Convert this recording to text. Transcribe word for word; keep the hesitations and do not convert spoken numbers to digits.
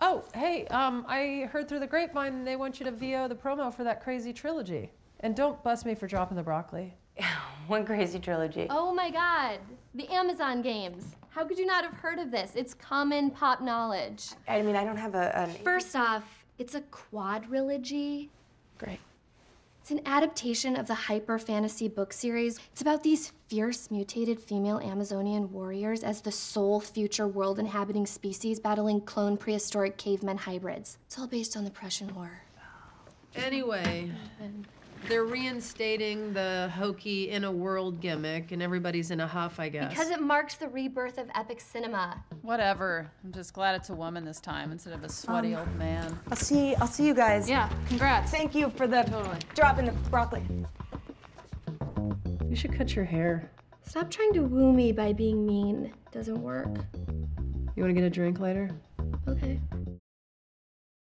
Oh, hey, um, I heard through the grapevine they want you to V O the promo for that crazy trilogy. And don't bust me for dropping the broccoli. One crazy trilogy. Oh my God, the Amazon games. How could you not have heard of this? It's common pop knowledge. I mean, I don't have a... An... First off, it's a quadrilogy. Great. It's an adaptation of the hyper fantasy book series. It's about these fierce mutated female Amazonian warriors as the sole future world inhabiting species battling clone prehistoric cavemen hybrids. It's all based on the Prussian War. Anyway. They're reinstating the hokey In a World gimmick, and everybody's in a huff, I guess. Because it marks the rebirth of epic cinema. Whatever. I'm just glad it's a woman this time instead of a sweaty um, old man. I'll see, I'll see you guys. Yeah, congrats. Thank you for the totally. drop in the broccoli. You should cut your hair. Stop trying to woo me by being mean. Doesn't work. You want to get a drink later? Okay.